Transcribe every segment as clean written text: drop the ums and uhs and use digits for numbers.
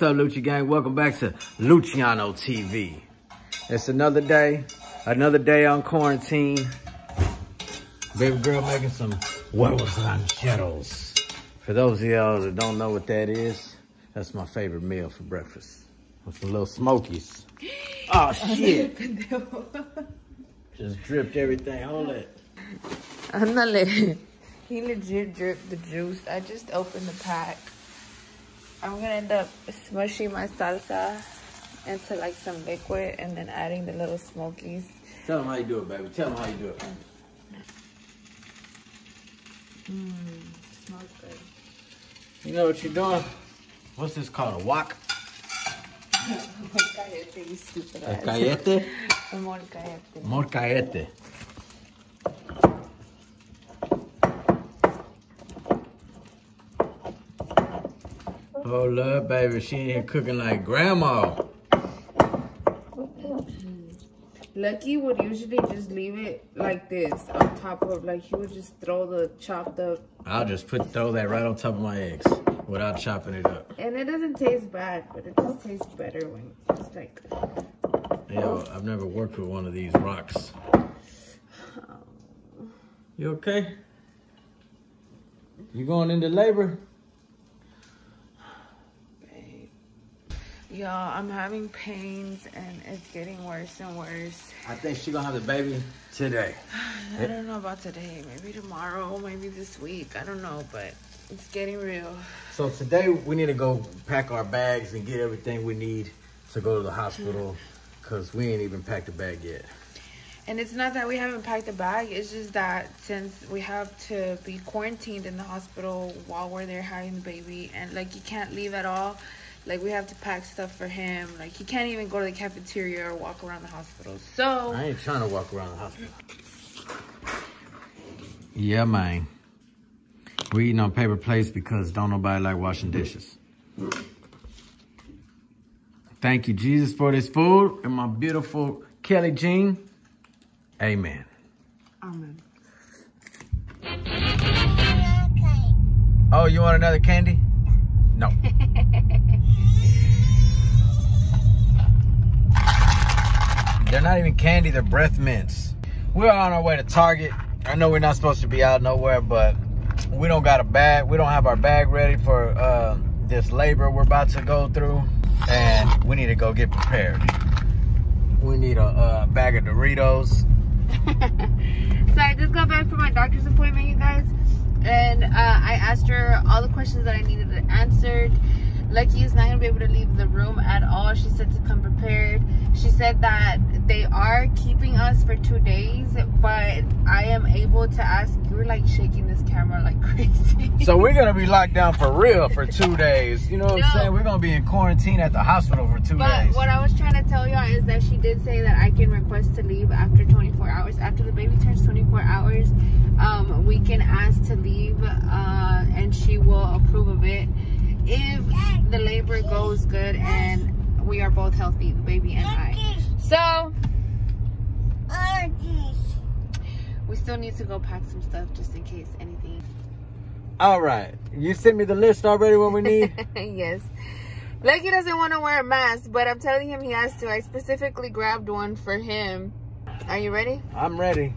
What's up, Lucha Gang? Welcome back to Luciano TV. It's another day on quarantine. Baby girl making some Wells kettles. For those of y'all that don't know what that is, that's my favorite meal for breakfast. With some little Smokies. Oh, shit. Just dripped everything, all that. I'm not letting. He legit dripped the juice. I just opened the pack. I'm gonna end up smushing my salsa into like some liquid and then adding the little Smokies. Tell them how you do it, baby. Tell them how you do it. Smells good. You know what you're doing? What's this called? A wok? Molcajete, you stupid ass. Molcajete? Molcajete. Molcajete. Oh, love, baby. She in here cooking like grandma. Lucky would usually just leave it like this on top of, like, he would just throw the chopped up. I'll just throw that right on top of my eggs without chopping it up. And it doesn't taste bad, but it just tastes better when it's like. Yo, I've never worked with one of these rocks. You okay? You going into labor? Y'all, I'm having pains and it's getting worse and worse. I think she's gonna have the baby today. I don't know about today. Maybe tomorrow, maybe this week. I don't know, but it's getting real. So today we need to go pack our bags and get everything we need to go to the hospital because we ain't even packed the bag yet. And it's not that we haven't packed the bag. It's just that since we have to be quarantined in the hospital while we're there having the baby and like you can't leave at all. Like, we have to pack stuff for him. Like, he can't even go to the cafeteria or walk around the hospital. So... I ain't trying to walk around the hospital. Yeah, man. We're eating on paper plates because don't nobody like washing dishes. Thank you, Jesus, for this food. And my beautiful Kelly Jean. Amen. Amen. Oh, you want another candy? No. They're not even candy, they're breath mints. We're on our way to Target. I know we're not supposed to be out nowhere, but we don't got a bag. We don't have our bag ready for this labor we're about to go through. And we need to go get prepared. We need a bag of Doritos. So I just got back from my doctor's appointment, you guys. And I asked her all the questions that I needed answered. Lucky is not gonna be able to leave the room at all. She said to come prepared. She said that they are keeping us for 2 days, but I am able to ask. You're like shaking this camera like crazy. So we're gonna be locked down for real for 2 days. You know what I'm saying? We're gonna be in quarantine at the hospital for two days. But what I was trying to tell y'all is that she did say that I can request to leave after 24 hours. After the baby turns 24 hours, we can ask to leave and she will approve of it. If the labor goes good and we are both healthy, the baby and I. So, we still need to go pack some stuff just in case anything. All right. You sent me the list already what we need? Yes. Lucky doesn't want to wear a mask, but I'm telling him he has to. I specifically grabbed one for him. Are you ready? I'm ready.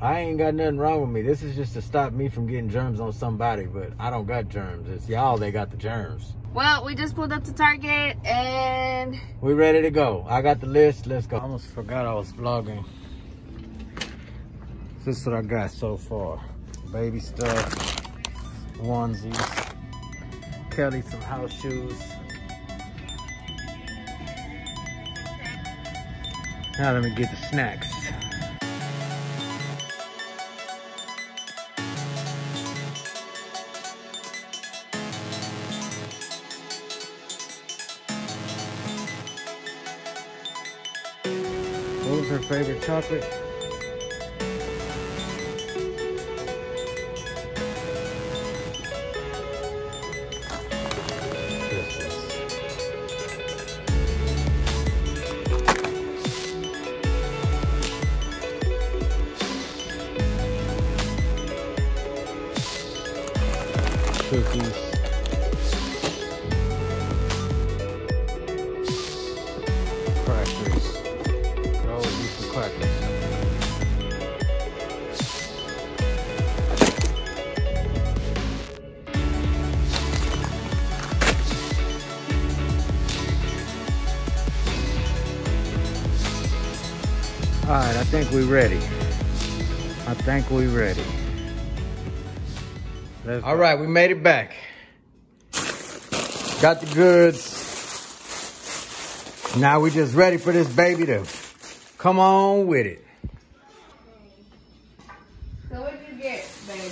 I ain't got nothing wrong with me. This is just to stop me from getting germs on somebody, but I don't got germs. It's y'all that got the germs. Well, we just pulled up to Target and... we're ready to go. I got the list. Let's go. I almost forgot I was vlogging. This is what I got so far. Baby stuff, onesies, Kelly some house shoes. Now let me get the snacks. Her favorite chocolate. Christmas. Cookies. think we're ready. I think we're ready. All right, we made it back. Got the goods. Now we just ready for this baby to come on with it. So what'd you get, baby?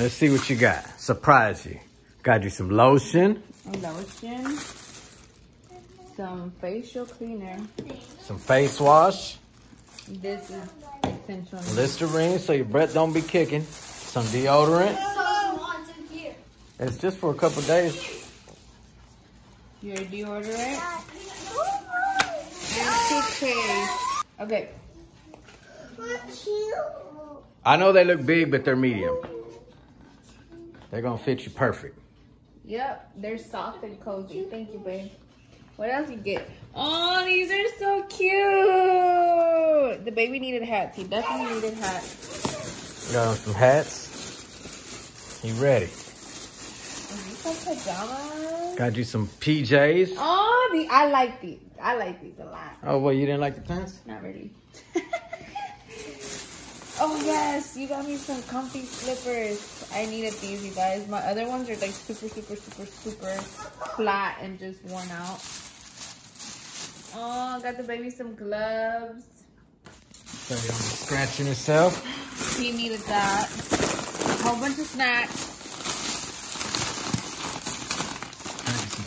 Let's see what you got. Surprise you. Got you some lotion. Lotion. Some facial cleaner. Some face wash. This is essential. Listerine, so your breath don't be kicking. Some deodorant. It's just for a couple days. Your deodorant. And toothpaste. Okay. I know they look big, but they're medium. They're gonna fit you perfect. Yep, they're soft and cozy. Thank you, babe. What else you get? Oh, these are so cute. The baby needed hats. He definitely needed hats. Got some hats. You ready? Pajamas. Got you some PJs. Oh, I like these. I like these a lot. Oh, well, you didn't like the pants? Not really. Oh, yes. You got me some comfy slippers. I needed these, you guys. My other ones are like super flat and just worn out. Oh, got the baby some gloves. So you don't be scratching yourself. He needed that. A whole bunch of snacks.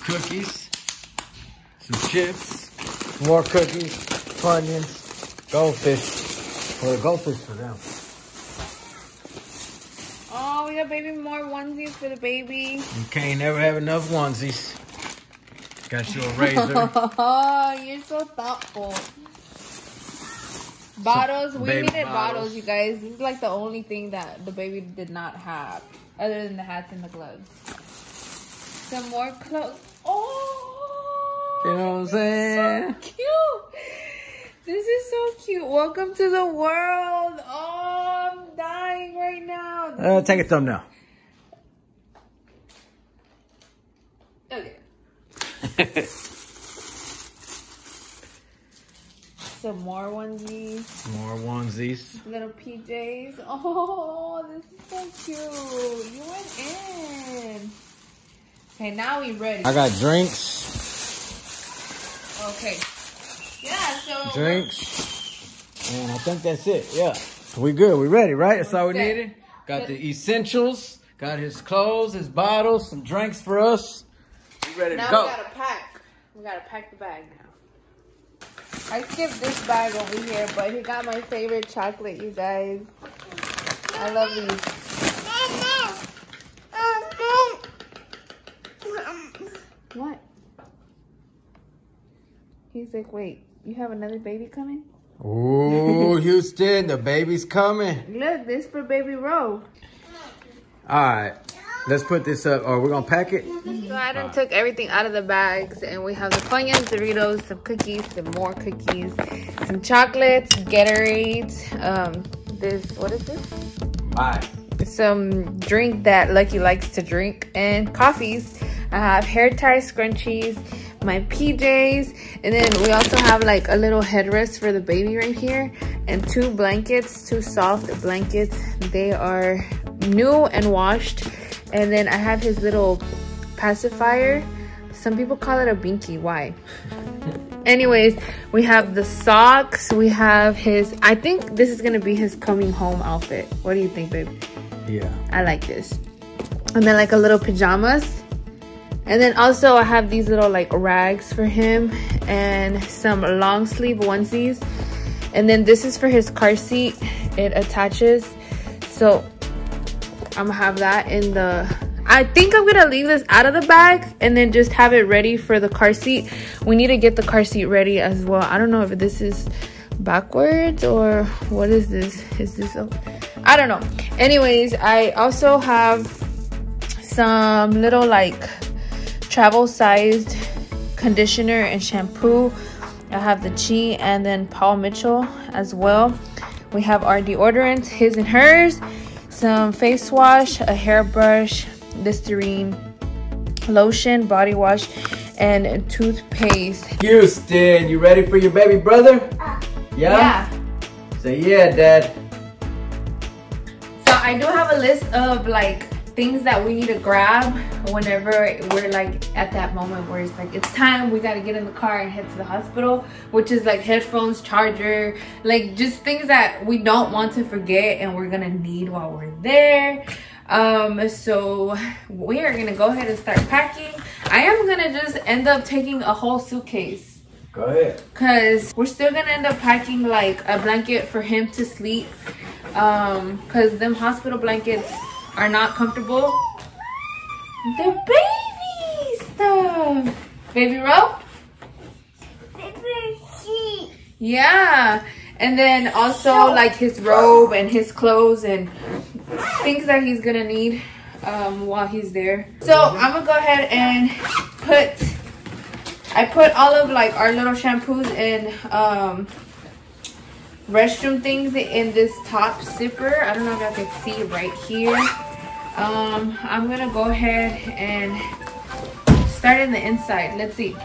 Cookies, some chips, more cookies, Funyuns, Goldfish. Well, Goldfish for them. Oh, we got baby more onesies for the baby. You can't never have enough onesies. Got you a razor. Oh, you're so thoughtful. Bottles. We needed bottles, you guys. This is like the only thing that the baby did not have, other than the hats and the gloves. Some more clothes. Oh, you know what I'm saying? So cute. This is so cute. Welcome to the world. Oh, I'm dying right now. Take a thumbnail. Okay. Some more onesies. More onesies. Little PJs. Oh, this is so cute. You went in. Okay, now we ready. I got drinks. Okay. Yeah, so. Drinks. And I think that's it. Yeah. So we good. We ready, right? That's all we needed. Got the essentials. Got his clothes, his bottles, some drinks for us. We ready to go. Now we got to pack. We got to pack the bag now. I skipped this bag over here, but he got my favorite chocolate, you guys. I love these. What? He's like, wait, you have another baby coming? Oh, Houston, the baby's coming. Look, this for baby Roe. All right, let's put this up. Or we're going to pack it? So I done took everything out of the bags, and we have the Funyuns, Doritos, some cookies, some more cookies, some chocolates, Gatorade, what is this? Bye. Some drink that Lucky likes to drink, and coffees. I have hair ties, scrunchies, my PJs, and then we also have like a little headrest for the baby right here, and two blankets, two soft blankets. They are new and washed. And then I have his little pacifier. Some people call it a binky. Why? Anyways, we have the socks. We have his, I think this is going to be his coming home outfit. What do you think, babe? Yeah. I like this. And then like a little pajamas. And then also I have these little like rags for him and some long sleeve onesies. And then this is for his car seat. It attaches. So I'm gonna have that in the... I think I'm gonna leave this out of the bag and then just have it ready for the car seat. We need to get the car seat ready as well. I don't know if this is backwards or what is this? Is this... I don't know. Anyways, I also have some little like... travel sized conditioner and shampoo. I have the Chi and then Paul Mitchell as well. We have our deodorants, his and hers, some face wash, a hairbrush, Listerine, lotion, body wash, and toothpaste. Houston, you ready for your baby brother? Yeah? Yeah. So yeah, Dad. So I do have a list of like things that we need to grab whenever we're like at that moment where it's like it's time, we got to get in the car and head to the hospital, which is like headphones, charger, like just things that we don't want to forget and we're gonna need while we're there. So we are gonna go ahead and start packing. I am gonna just end up taking a whole suitcase. Go ahead, because we're still gonna end up packing like a blanket for him to sleep, because them hospital blankets are not comfortable. The baby stuff. Baby rope? Baby sheet. Yeah. And then also like his robe and his clothes and things that he's gonna need while he's there. So I'm gonna go ahead and I put all of like our little shampoos and restroom things in this top zipper. I don't know if I can see right here. I'm gonna go ahead and start in the inside. Let's see.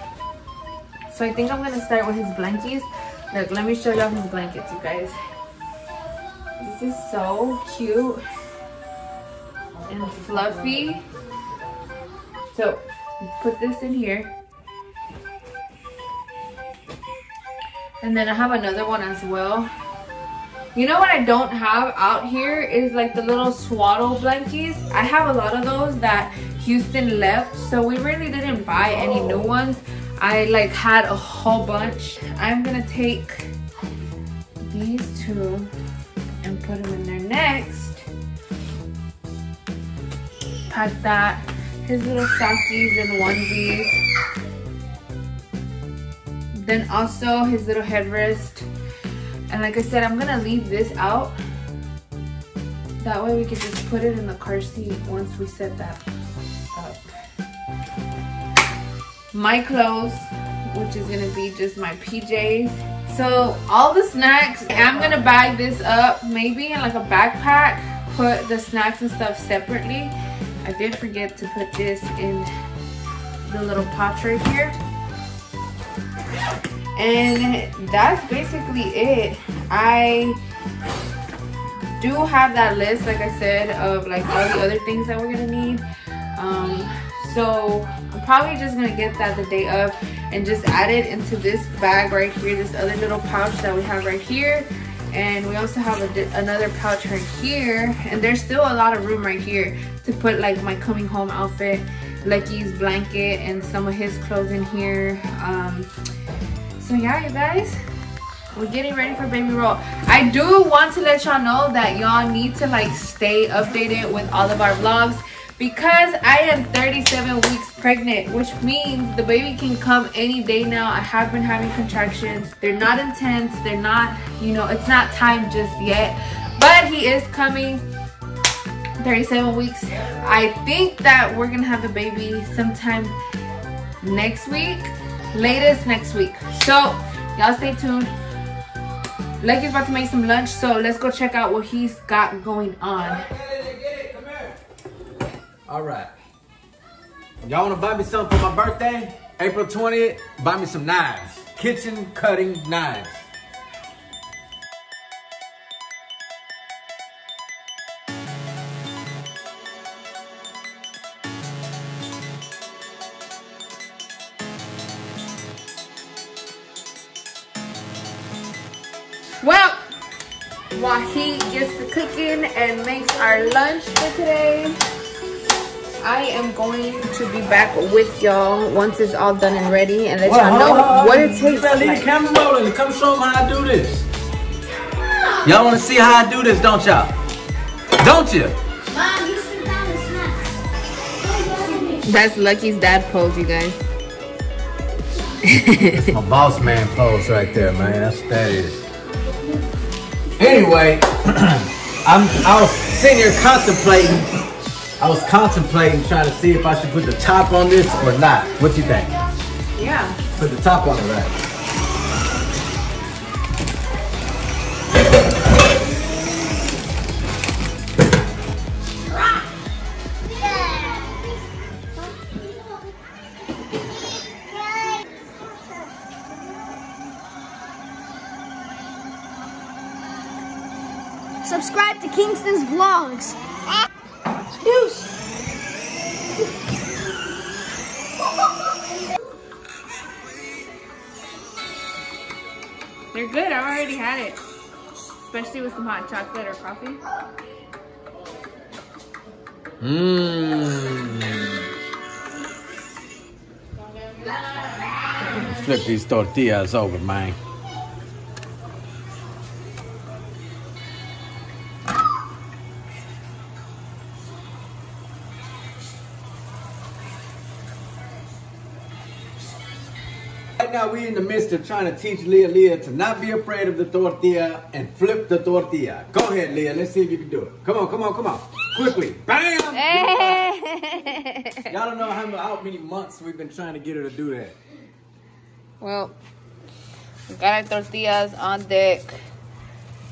So I think I'm gonna start with his blankets. Look, let me show y'all his blankets, you guys. This is so cute and fluffy. So put this in here. And then I have another one as well. You know what I don't have out here is like the little swaddle blankets. I have a lot of those that Houston left, so we really didn't buy any new ones. I like had a whole bunch. I'm gonna take these two and put them in there next. Pack that. His little sockies and onesies. Then also his little headrest. And like I said, I'm gonna leave this out. That way we can just put it in the car seat once we set that up. My clothes, which is gonna be just my PJs. So all the snacks, I'm gonna bag this up maybe in like a backpack, put the snacks and stuff separately. I did forget to put this in the little pouch right here. And that's basically it. I do have that list, like I said, of like all the other things that we're gonna need. So I'm probably just gonna get that the day of and just add it into this bag right here, this other little pouch that we have right here. And we also have another pouch right here. And there's still a lot of room right here to put like my coming home outfit, Lucky's blanket, and some of his clothes in here. So yeah, you guys, we're getting ready for baby roll. I do want to let y'all know that y'all need to like stay updated with all of our vlogs, because I am 37 weeks pregnant, which means the baby can come any day now. I have been having contractions. They're not intense. They're not, you know, it's not time just yet, but he is coming. 37 weeks. I think that we're gonna have the baby sometime next week. Latest next week. So y'all stay tuned. Lucky's about to make some lunch, so let's go check out what he's got going on. All right, y'all want to buy me something for my birthday, April 20th? Buy me some knives, kitchen cutting knives. Well, while he gets to cooking and makes our lunch for today, I am going to be back with y'all once it's all done and ready and let y'all know what it takes. Leave the camera rolling. Come show them how I do this. Y'all want to see how I do this, don't y'all? Don't you? Mom, you sit down and snack. That's Lucky's dad pose, you guys. That's my boss man pose right there, man. That's what that is. Anyway, I was sitting here contemplating. I was contemplating trying to see if I should put the top on this or not. What you think? Yeah. Put the top on it, right? Subscribe to Kingston's Vlogs. They're good, I already had it. Especially with some hot chocolate or coffee. Flip these tortillas over, man. Right now we're in the midst of trying to teach Leah to not be afraid of the tortilla and flip the tortilla. Go ahead, Leah. Let's see if you can do it. Come on, come on, come on. Quickly. Bam! Y'all don't know how many months we've been trying to get her to do that. Well, we got our tortillas on deck.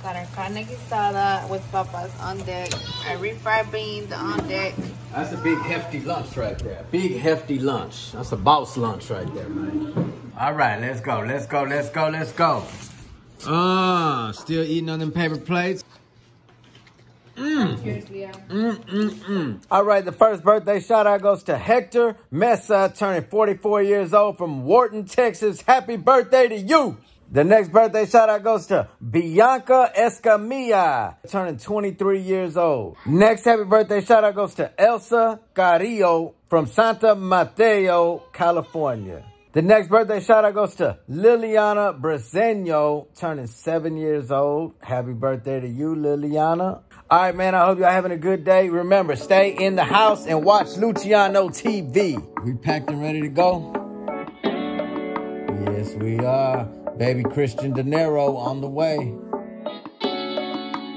Got our carne guisada with papas on deck. Our refried beans on deck. That's a big hefty lunch right there. Big hefty lunch. That's a boss lunch right there, man. All right, let's go, let's go, let's go, let's go. Still eating on them paper plates. All right, the first birthday shout out goes to Hector Mesa, turning 44 years old from Wharton, Texas. Happy birthday to you. The next birthday shout out goes to Bianca Escamilla, turning 23 years old. Next happy birthday shout out goes to Elsa Carrillo from Santa Mateo, California. The next birthday shout out goes to Liliana Briseño, turning 7 years old. Happy birthday to you, Liliana. All right, man, I hope y'all having a good day. Remember, stay in the house and watch Luciano TV. We packed and ready to go? Yes, we are. Baby Christian De Niro on the way.